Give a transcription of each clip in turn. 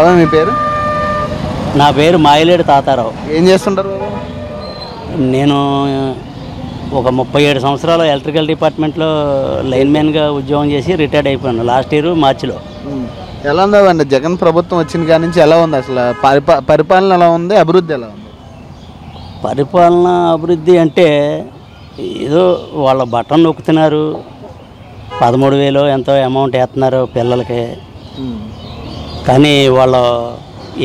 బాబా మీ పేరు? నా పేరు మాయలేడు తాతారావు. ఏం చేస్తుంటారు బాబా? నేను ఒక 37 సంవత్సరాలు ఎలక్ట్రికల్ డిపార్ట్మెంట్లో లైన్మెన్గా ఉద్యోగం చేసి రిటైర్డ్ అయిపోయాను లాస్ట్ ఇయర్ మార్చిలో. ఎలా ఉందండి జగన్ ప్రభుత్వం వచ్చిన కాడి నుంచి? ఎలా ఉంది అసలు పరిపాలన? ఎలా ఉంది అభివృద్ధి? ఎలా ఉంది పరిపాలన అభివృద్ధి అంటే ఏదో వాళ్ళ బటన్ నొక్కుతున్నారు. 13,000 ఎంతో అమౌంట్ వేస్తున్నారు పిల్లలకి, కానీ వాళ్ళ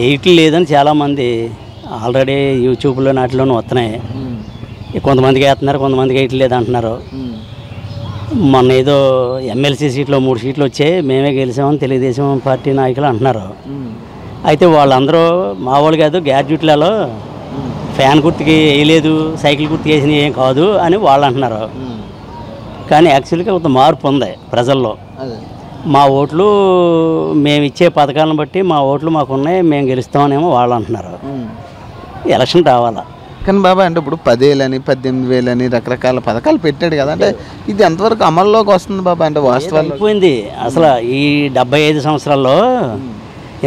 ఎయిట్ లేదని చాలామంది ఆల్రెడీ యూట్యూబ్లో నాటిలోనూ వస్తున్నాయి. కొంతమందికి వేస్తున్నారు, కొంతమందికి ఎయిట్ లేదు అంటున్నారు. మొన్న ఏదో ఎమ్మెల్సీ సీట్లో 3 సీట్లు వచ్చాయి, మేమే గెలిచామని తెలుగుదేశం పార్టీ నాయకులు అంటున్నారు. అయితే వాళ్ళందరూ మావాళ్ళు కాదు, గ్యాడ్జెట్లలో ఫ్యాన్ గుర్తుకి వేయలేదు, సైకిల్ గుర్తుకు వేసినవి ఏం కాదు అని వాళ్ళు అంటున్నారు. కానీ యాక్చువల్గా కొంత మార్పు ఉంది ప్రజల్లో. మా ఓట్లు మేము ఇచ్చే పథకాలను బట్టి మా ఓట్లు మాకు ఉన్నాయి, మేము గెలుస్తామనేమో వాళ్ళు అంటున్నారు. ఎలక్షన్ రావాలా? కానీ బాబా అంటే ఇప్పుడు 10,000 అని 18,000 అని రకరకాల పథకాలు పెట్టాడు కదా, అంటే ఇది ఎంతవరకు అమల్లోకి వస్తుంది బాబా? అంటే వాస్తవాలు అయిపోయింది అసలు ఈ 75 సంవత్సరాల్లో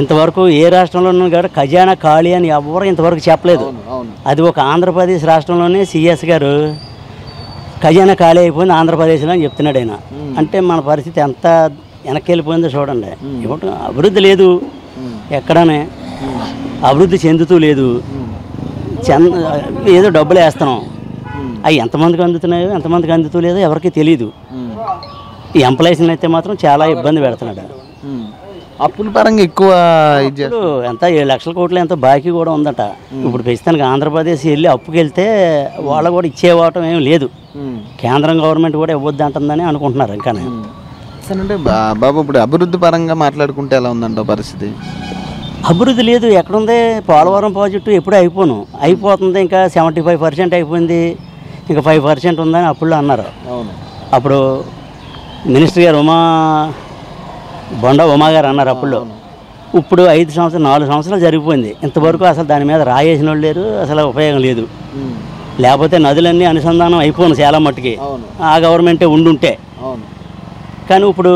ఇంతవరకు ఏ రాష్ట్రంలోనూ కూడా ఖజానా ఖాళీ అని ఎవరు ఇంతవరకు చెప్పలేదు. అది ఒక ఆంధ్రప్రదేశ్ రాష్ట్రంలోనే సిఎస్ గారు ఖజానా ఖాళీ అయిపోయింది ఆంధ్రప్రదేశ్లో అని చెప్తున్నాడు ఆయన. అంటే మన పరిస్థితి ఎంత వెనక్కి వెళ్ళిపోయిందో చూడండి. ఇప్పుడు అభివృద్ధి లేదు, ఎక్కడనే అభివృద్ధి చెందుతూ లేదు. ఏదో డబ్బులు వేస్తున్నాం, అవి ఎంతమందికి అందుతున్నాయో ఎంతమందికి అందుతూ లేదో ఎవరికి తెలియదు. ఈ ఎంప్లాయీస్ని అయితే మాత్రం చాలా ఇబ్బంది పెడుతున్నాడు. అప్పుల పరంగా ఎక్కువ ఎంత 7 లక్షల కోట్లు ఎంతో బాకీ కూడా ఉందట. ఇప్పుడు ప్రస్తుతానికి ఆంధ్రప్రదేశ్ వెళ్ళి అప్పుకి వెళ్తే వాళ్ళు కూడా ఇచ్చేవాటం ఏం లేదు, కేంద్రం గవర్నమెంట్ కూడా ఇవ్వద్దు అంటుందని అనుకుంటున్నారు. ఇంకా అంటే బాబు ఇప్పుడు అభివృద్ధి పరంగా మాట్లాడుకుంటే ఎలా ఉందంట పరిస్థితి? అభివృద్ధి లేదు, ఎక్కడుంది? పోలవరం ప్రాజెక్టు ఎప్పుడూ అయిపోతుంది, ఇంకా 75% అయిపోయింది, ఇంకా 5% ఉందని అప్పుడు అన్నారు. అప్పుడు మినిస్టర్ గారు ఉమా గారు అన్నారు అప్పుడు. ఇప్పుడు 4 సంవత్సరాలు జరిగిపోయింది, ఇంతవరకు అసలు దాని మీద రాయేసిన వాళ్ళు లేరు, అసలు ఉపయోగం లేదు. లేకపోతే నదులన్నీ అనుసంధానం అయిపోను చాలా మట్టుకి ఆ గవర్నమెంటే ఉండుంటే. కానీ ఇప్పుడు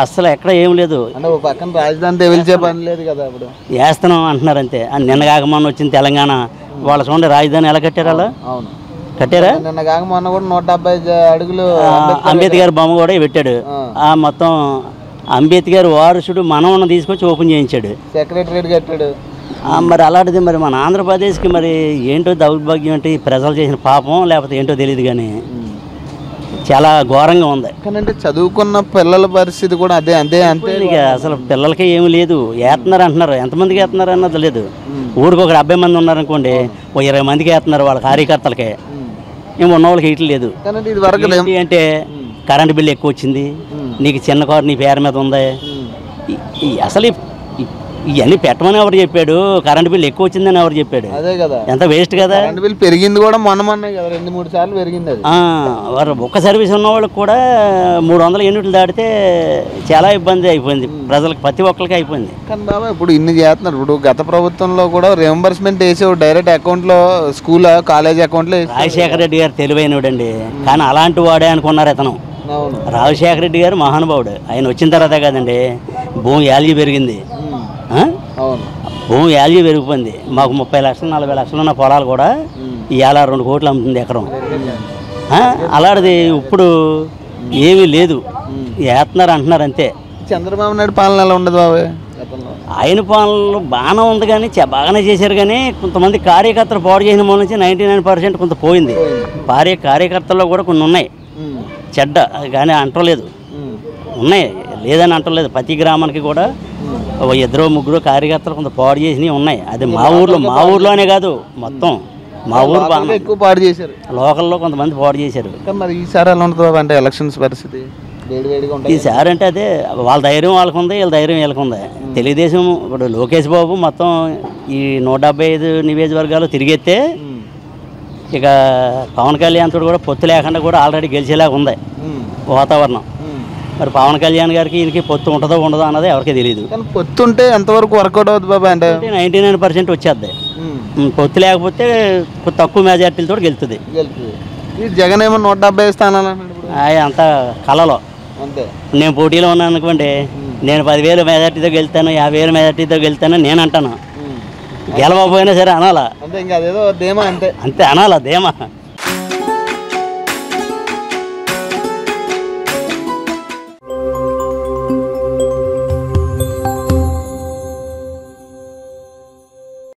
అస్సలు ఎక్కడ ఏం లేదు. వేస్తున్నాం అంటున్నారు అంతే. నిన్న కాకమన్న వచ్చింది తెలంగాణ, వాళ్ళ చూడండి రాజధాని ఎలా కట్టారు. అలా కట్టారా? నిన్న కాకమన్న కూడా 170 అడుగులు అంబేద్కర్ బొమ్మ కూడా పెట్టాడు. ఆ మొత్తం అంబేద్కర్ వారసుడు మనవన్న తీసుకొచ్చి ఓపెన్ చేయించాడు, సెక్రటరేట్ కట్టాడు. మరి అలాంటిది మరి మన ఆంధ్రప్రదేశ్కి మరి ఏంటో దౌర్భాగ్యం అంటే ప్రజలు చేసిన పాపం, లేకపోతే ఏంటో తెలియదు కానీ చాలా ఘోరంగా ఉంది. కానీ అంటే చదువుకున్న పిల్లల పరిస్థితి కూడా అదే అంతే అంతే అసలు పిల్లలకి ఏమి లేదు. వేస్తున్నారు అంటున్నారు, ఎంతమందికి వేస్తున్నారు అన్నది లేదు. ఊరికి ఒక 70 మంది ఉన్నారనుకోండి, ఓ 20 మందికి వేస్తున్నారు వాళ్ళ కార్యకర్తలకే, ఏమి ఉన్న వాళ్ళకి ఇట్లు లేదు. అంటే కరెంటు బిల్లు ఎక్కువ వచ్చింది, నీకు చిన్న కారు నీ పేరు మీద ఉంది, అసలు ఇవన్నీ పెట్టమని ఎవరు చెప్పాడు? కరెంట్ బిల్ ఎక్కువ వచ్చిందని ఎవరు చెప్పాడు? అదే కదా, ఎంత వేస్ట్ కదా. కరెంట్ బిల్ పెరిగింది కూడా మొన్నమొన్నే కదా, 2-3 సార్లు పెరిగింది. వారు ఒక్క సర్వీస్ ఉన్న వాళ్ళకి కూడా 300 యూనిట్లు దాటితే చాలా ఇబ్బంది అయిపోయింది ప్రజలకు, ప్రతి ఒక్కరికి అయిపోయింది. కానీ బాబా ఇప్పుడు ఇన్ని చేస్తున్నారు. ఇప్పుడు గత ప్రభుత్వంలో కూడా రీయింబర్స్మెంట్ వేసి డైరెక్ట్ అకౌంట్లో స్కూల్ కాలేజ్ అకౌంట్లో. రాజశేఖర రెడ్డి గారు తెలివైనడండి, కానీ అలాంటి వాడే అనుకున్నారు ఇతను. రాజశేఖర రెడ్డి గారు మహానుభావుడు, ఆయన వచ్చిన తర్వాతే కదండి భూమి యాలజీ పెరిగింది. భూమి యాలజీ పెరిగిపోయింది. మాకు 30 లక్షలు 40 లక్షలు ఉన్న పొలాలు కూడా ఇవాళ 2 కోట్లు అమ్ముతుంది ఎకరం. అలాంటిది ఇప్పుడు ఏమీ లేదు, వేస్తున్నారు అంటున్నారు అంతే. చంద్రబాబు నాయుడు పాలన ఎలా ఉండదు బాబు? ఆయన పాలనలో బాగానే ఉంది కానీ బాగానే చేశారు, కానీ కొంతమంది కార్యకర్తలు పాడు చేసిన మూల నుంచి 99% కొంత పోయింది. కార్యకర్తల్లో కూడా కొన్ని ఉన్నాయి చెడ్డ, కానీ అంటలేదు ఉన్నాయి లేదని అంటలేదు. ప్రతి గ్రామానికి కూడా 2-3 కార్యకర్తలు కొంత పాడు చేసినవి ఉన్నాయి. అది మా ఊర్లోనే కాదు, మొత్తం మా ఊరు బాగా ఎక్కువ పాడు చేశారు, లోకల్లో కొంతమంది పాడు చేశారు. మరి ఈసారి ఎలా ఉంటుంది అంటే ఎలక్షన్స్ పరిస్థితి ఈసారి? అంటే అదే వాళ్ళ ధైర్యం వాళ్ళకు ఉంది, వీళ్ళ ధైర్యం వీళ్ళకు ఉంది. తెలుగుదేశం ఇప్పుడు లోకేష్ బాబు మొత్తం ఈ 175 నియోజకవర్గాలు తిరిగెత్తే ఇక పవన్ కళ్యాణ్ తోడు కూడా పొత్తు లేకుండా కూడా ఆల్రెడీ గెలిచేలాగా ఉంది వాతావరణం. మరి పవన్ కళ్యాణ్ గారికి ఈయనకి పొత్తు ఉంటుందో ఉండదో అన్నది ఎవరికి తెలియదు. పొత్తు ఉంటే ఎంతవరకు వర్కౌట్ అవుతుంది బాబా అంటే 99% వచ్చేద్ది, పొత్తు లేకపోతే తక్కువ మెజార్టీలతో గెలుతుంది. జగన్ ఏమో 170 స్థానాలు అంతా కళలో. నేను పోటీలో ఉన్నాను అనుకోండి, నేను 10,000 మెజార్టీతో గెలుతాను, 50,000 మెజార్టీతో గెలుతాను నేను అంటాను. గెలవకపోయినా సరే అనాలా, అంతే అనాలా ధీమా.